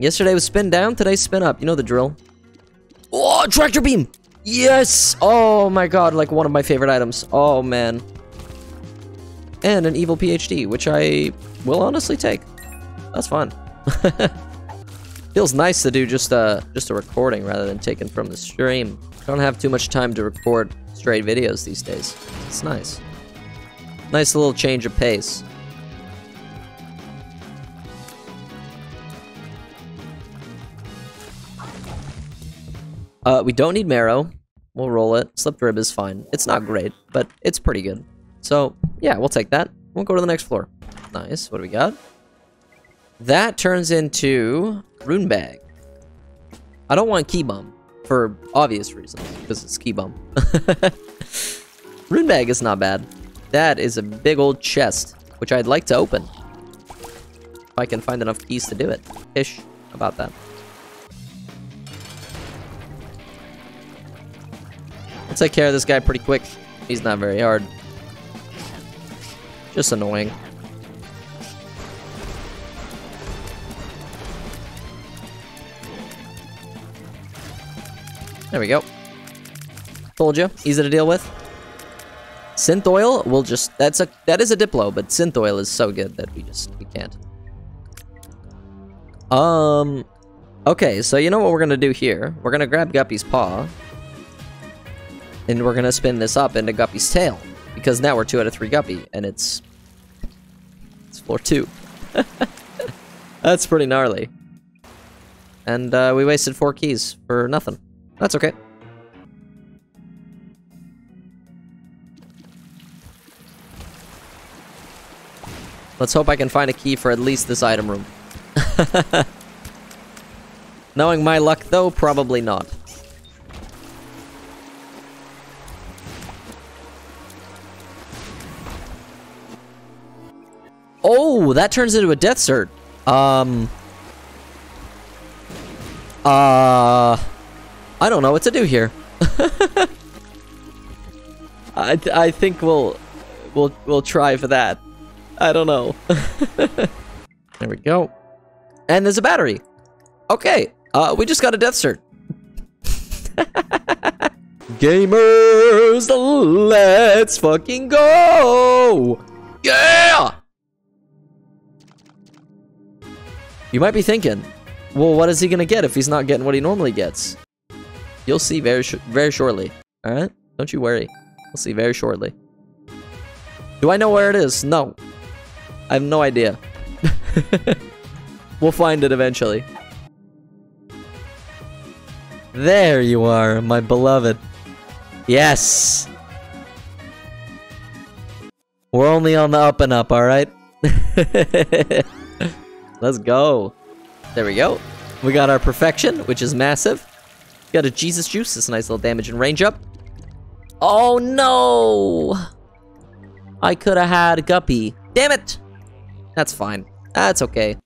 Yesterday was spin down, today's spin up. You know the drill. Oh, tractor beam! Yes! Oh my god, like one of my favorite items. Oh man. And an evil PhD, which I will honestly take. That's fun. Feels nice to do just a recording rather than taken from the stream. I don't have too much time to record straight videos these days. It's nice. Nice little change of pace. We don't need marrow. We'll roll it. Slipped rib is fine. It's not great, but it's pretty good. So, yeah, we'll take that. We'll go to the next floor. Nice. What do we got? That turns into rune bag. I don't want key bomb for obvious reasons, because it's key bomb. Rune bag is not bad. That is a big old chest, which I'd like to open. If I can find enough keys to do it. Ish about that. I'll take care of this guy pretty quick. He's not very hard. Just annoying. There we go. Told you. Easy to deal with. Synth oil will just... That is a Diplo, but synth oil is so good that we can't. Okay, so you know what we're gonna do here? We're gonna grab Guppy's paw. And we're gonna spin this up into Guppy's tail. Because now we're 2 out of 3 Guppy, and it's floor 2. That's pretty gnarly. And we wasted 4 keys for nothing. That's okay. Let's hope I can find a key for at least this item room. Knowing my luck, though, probably not. Oh, that turns into a death cert. I don't know what to do here. I think we'll try for that. I don't know. There we go. And there's a battery. Okay. We just got a death cert. Gamers, let's fucking go! Yeah! You might be thinking, well, what is he gonna get if he's not getting what he normally gets? You'll see very shortly. Alright? Don't you worry. We'll see very shortly. Do I know where it is? No. I have no idea. We'll find it eventually. There you are, my beloved. Yes! We're only on the up and up, alright? Let's go. There we go. We got our perfection, which is massive. Got a Jesus juice. It's a nice little damage and range up. Oh no! I could have had Guppy. Damn it! That's fine. That's okay.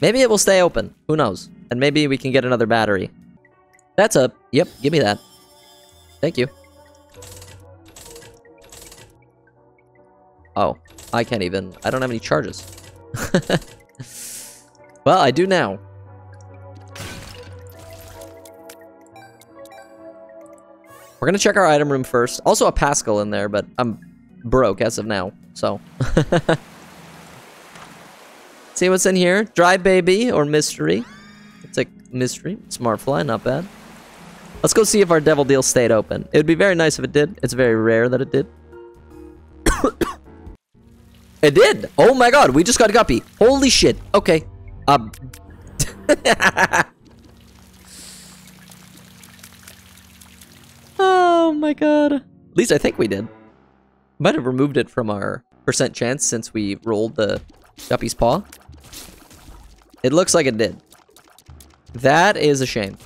Maybe it will stay open. Who knows? And maybe we can get another battery. That's a... Yep, give me that. Thank you. Oh, I can't even... I don't have any charges. Well, I do now. We're gonna check our item room first. Also a Pascal in there, but I'm broke as of now, so. See what's in here. Dry baby or mystery. It's like mystery. Smart fly, not bad. Let's go see if our devil deal stayed open. It would be very nice if it did. It's very rare that it did. It did! Oh my god, we just got Guppy. Holy shit. Okay. Oh my god. At least I think we did. Might have removed it from our percent chance since we rolled the Guppy's paw. It looks like it did. That is a shame.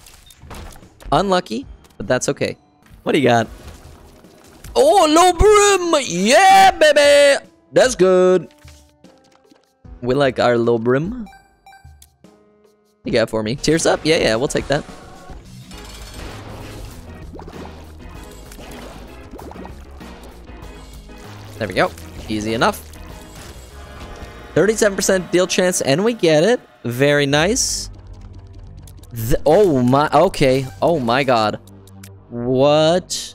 Unlucky, but that's okay. What do you got? Oh, low brim! Yeah, baby! That's good. We like our low brim. You got for me. Tears up? Yeah, yeah, we'll take that. There we go. Easy enough. 37% deal chance, and we get it. Very nice. Oh my, okay. Oh my god. What?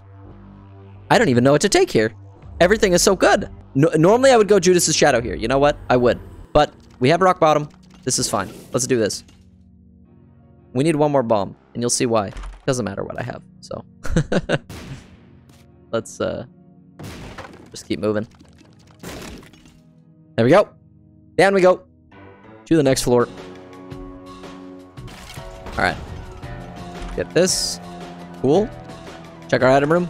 I don't even know what to take here. Everything is so good. Normally I would go Judas's Shadow here. You know what? I would. But we have rock bottom. This is fine. Let's do this. We need one more bomb, and you'll see why. It doesn't matter what I have, so. Let's just keep moving. There we go. Down we go. To the next floor. All right. Get this. Cool. Check our item room.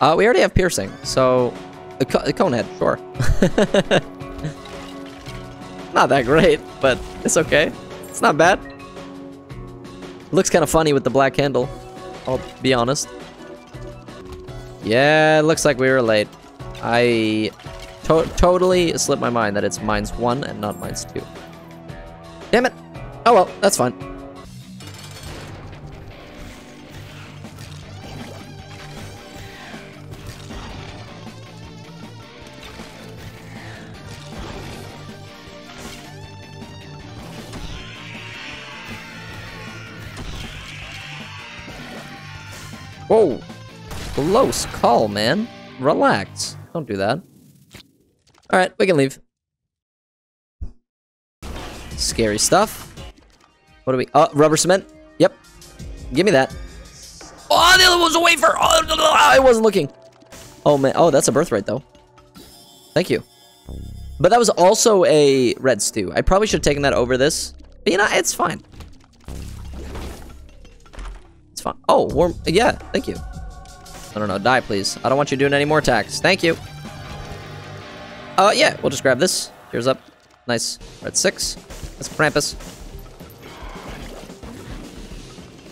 We already have piercing, so a cone head, sure. Not that great, but it's okay. It's not bad. Looks kind of funny with the black handle, I'll be honest. Yeah, it looks like we were late. I totally slipped my mind that it's mines 1 and not mines 2. Damn it. Oh well, that's fine. Whoa, close call, man. Relax. Don't do that. All right, we can leave. Scary stuff. What do we... Oh, rubber cement. Yep. Give me that. Oh, the other one's a wafer. Oh, I wasn't looking. Oh, man. Oh, that's a birthright, though. Thank you. But that was also a red stew. I probably should have taken that over this. But, you know, it's fine. Fun. Oh, warm. Yeah, thank you. I don't know. Die, please. I don't want you doing any more attacks. Thank you. Yeah, we'll just grab this. Here's up. Nice. We're at 6. That's Krampus.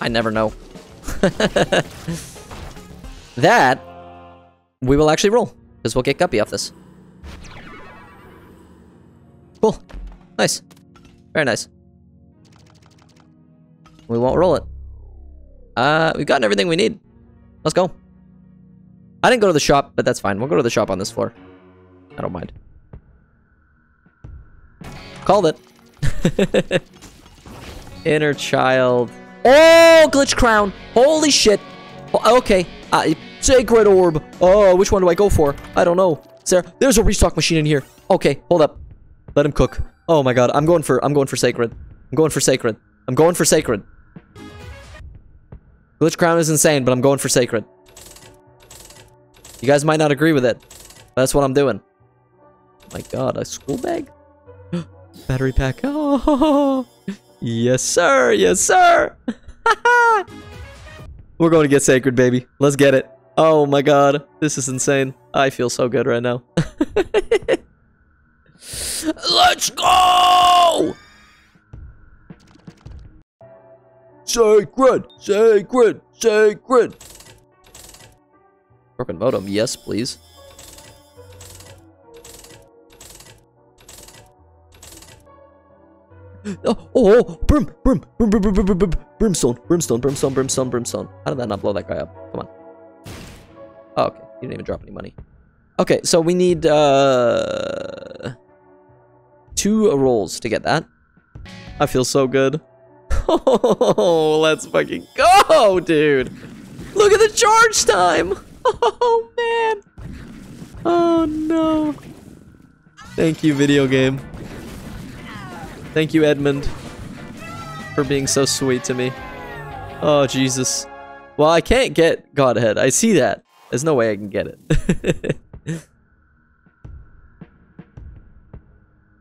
I never know. That we will actually roll because we'll get Guppy off this. Cool. Nice. Very nice. We won't roll it. We've gotten everything we need. Let's go. I didn't go to the shop, but that's fine. We'll go to the shop on this floor. I don't mind. Called it. Inner child. Oh, glitch crown. Holy shit. Oh, okay. Sacred orb. Oh, which one do I go for? I don't know. Sarah, there's a restock machine in here. Okay, hold up. Let him cook. Oh my god. I'm going for sacred. I'm going for sacred. Glitch crown is insane, but I'm going for sacred. You guys might not agree with it, but that's what I'm doing. My god, a school bag? Battery pack. Oh, yes, sir. Yes, sir. We're going to get sacred, baby. Let's get it. Oh, my god. This is insane. I feel so good right now. Let's go! Sacred! Sacred! Sacred! Broken modem, yes, please. Oh, Brimstone. How did that not blow that guy up? Come on. Oh, okay. You didn't even drop any money. Okay, so we need, 2 rolls to get that. I feel so good. Oh, let's fucking go, dude. Look at the charge time. Oh, man. Oh, no. Thank you, video game. Thank you, Edmund, for being so sweet to me. Oh, Jesus. Well, I can't get Godhead. I see that. There's no way I can get it.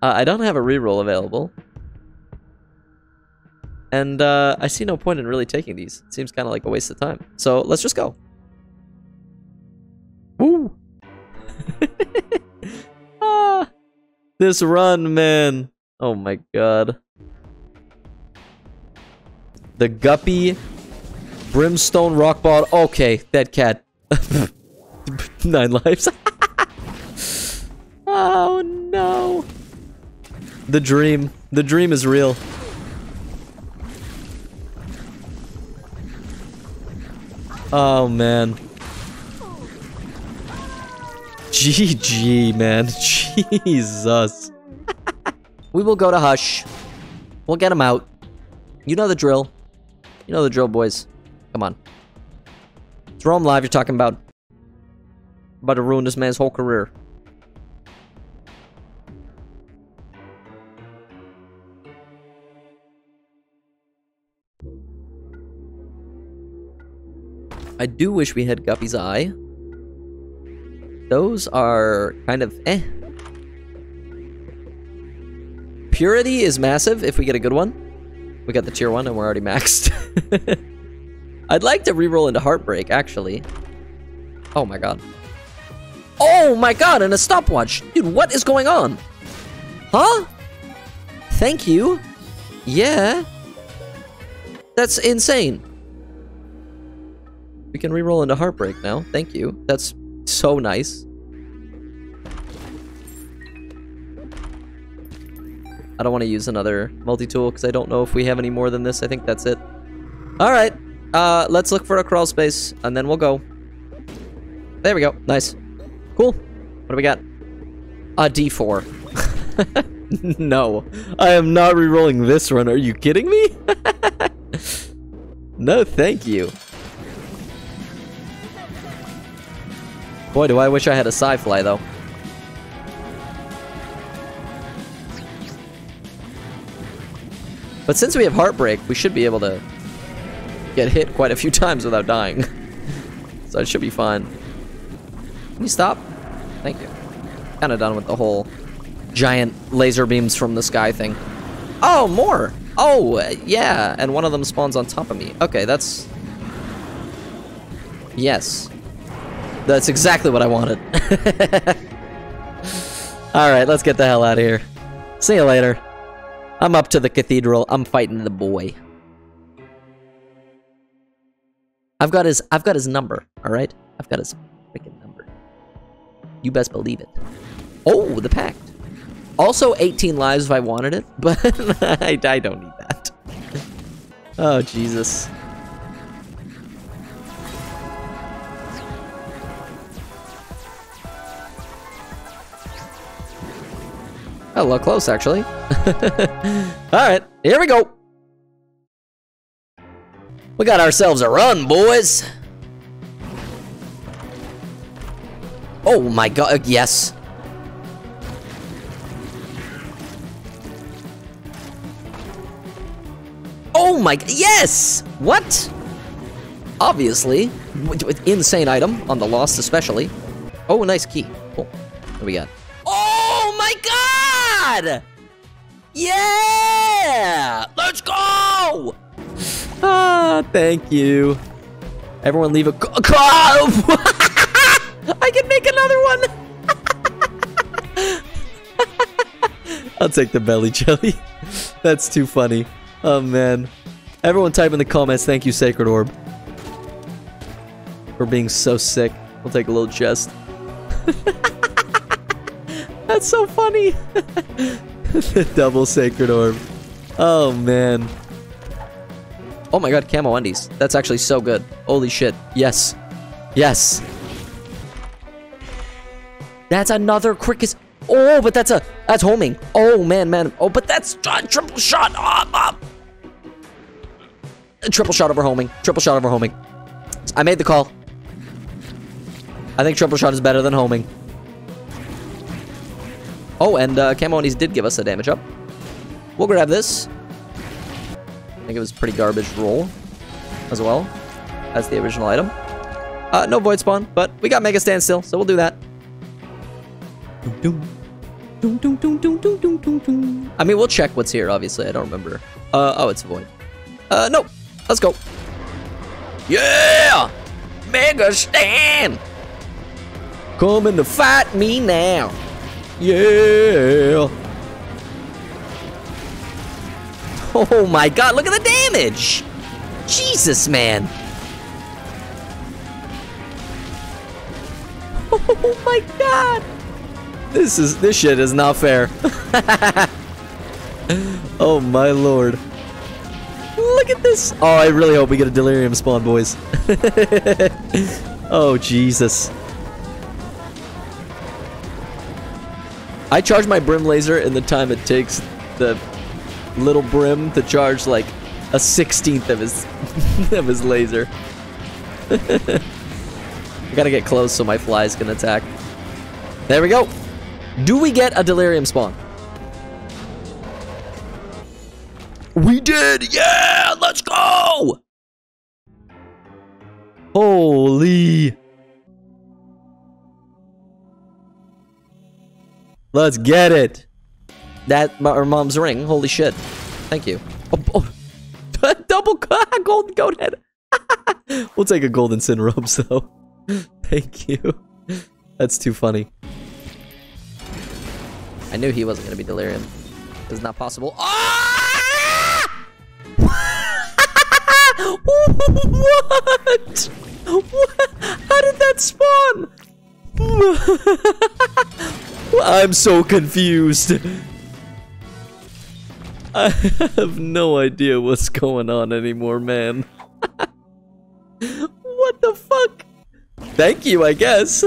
I don't have a reroll available. And, I see no point in really taking these. It seems kind of like a waste of time. So, let's just go. Woo! Ah, this run, man. Oh my god. The Guppy Brimstone Rock Ball. Okay, dead cat. 9 lives. Oh no. The dream. The dream is real. Oh, man. GG, man. Jesus. We will go to Hush. We'll get him out. You know the drill. You know the drill, boys. Come on. It's Rome Live you're talking about. About to ruin this man's whole career. I do wish we had Guppy's eye. Those are kind of eh. Purity is massive if we get a good one. We got the tier 1 and we're already maxed. I'd like to reroll into Heartbreak, actually. Oh my god. Oh my god, and a stopwatch! Dude, what is going on? Huh? Thank you. Yeah. That's insane. We can reroll into Heartbreak now. Thank you. That's so nice. I don't want to use another multi-tool because I don't know if we have any more than this. I think that's it. Alright. Let's look for a crawl space and then we'll go. There we go. Nice. Cool. What do we got? A D4. No. I am not rerolling this run. Are you kidding me? No, thank you. Boy, do I wish I had a sci-fly, though. But since we have Heartbreak, we should be able to get hit quite a few times without dying. So it should be fine. Can you stop? Thank you. Kind of done with the whole giant laser beams from the sky thing. Oh, more! Oh, yeah, and one of them spawns on top of me. Okay, that's... yes. That's exactly what I wanted. Alright, let's get the hell out of here. See you later. I'm up to the cathedral. I'm fighting the boy. I've got his number, alright? I've got his freaking number. You best believe it. Oh, the pact. Also 18 lives if I wanted it, but I don't need that. Oh, Jesus. A little close, actually. Alright, here we go. We got ourselves a run, boys. Oh my god, yes. Oh my, yes! What? Obviously, with insane item on the Lost especially. Oh, nice key. Cool. What do we got? Oh my god! Yeah! Let's go! Ah, thank you. Everyone leave a... I can make another one! I'll take the belly jelly. That's too funny. Oh, man. Everyone type in the comments, thank you, Sacred Orb. For being so sick. I'll take a little chest. That's so funny. The double Sacred Orb. Oh, man. Oh, my God. Camo undies. That's actually so good. Holy shit. Yes. Yes. That's another quickest. Oh, but that's a... that's homing. Oh, man, man. Oh, but that's triple shot. Up, up. Triple shot over homing. Triple shot over homing. I made the call. I think triple shot is better than homing. Oh, and Camonis did give us a damage up. We'll grab this. I think it was pretty garbage roll as well. That's the original item. No void spawn, but we got Mega Standstill, so we'll do that. I mean, we'll check what's here, obviously. I don't remember. Oh, it's void. No. Let's go. Yeah! Mega Stand! Coming to fight me now. Yeah! Oh my god, look at the damage! Jesus, man! Oh my god! This shit is not fair. Oh my lord. Look at this! Oh, I really hope we get a Delirium spawn, boys. Oh, Jesus. I charge my brim laser in the time it takes the little brim to charge like a 1/16 of his of his laser. I gotta get close so my flies can attack. There we go. Do we get a delirium spawn? We did! Yeah! Let's go! Holy. Let's get it. That, or mom's ring. Holy shit. Thank you. Oh, oh. Double golden Godhead. We'll take a golden sin robe, so. Thank you. That's too funny. I knew he wasn't going to be delirium. It's not possible. Ah! What? What? How did that spawn? I'm so confused. I have no idea what's going on anymore, man. What the fuck? Thank you, I guess.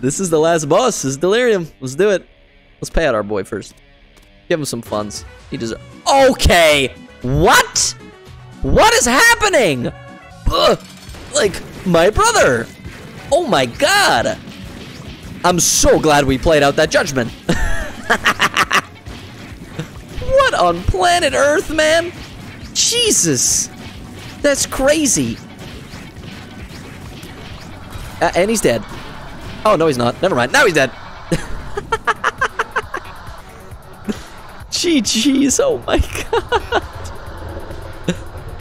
This is the last boss. This is Delirium. Let's do it. Let's pay out our boy first. Give him some funds. He deserves. Okay. What? What is happening? Ugh. Like, my brother. Oh my god. I'm so glad we played out that judgment. What on planet Earth, man? Jesus. That's crazy. And he's dead. Oh, no, he's not. Never mind. Now he's dead. GG's. Oh, my God.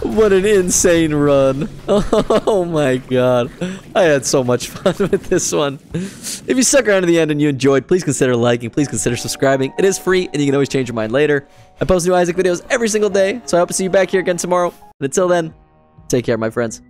What an insane run. Oh, my God. I had so much fun with this one. If you stuck around to the end and you enjoyed, please consider liking. Please consider subscribing. It is free, and you can always change your mind later. I post new Isaac videos every single day, so I hope to see you back here again tomorrow. And until then, take care, my friends.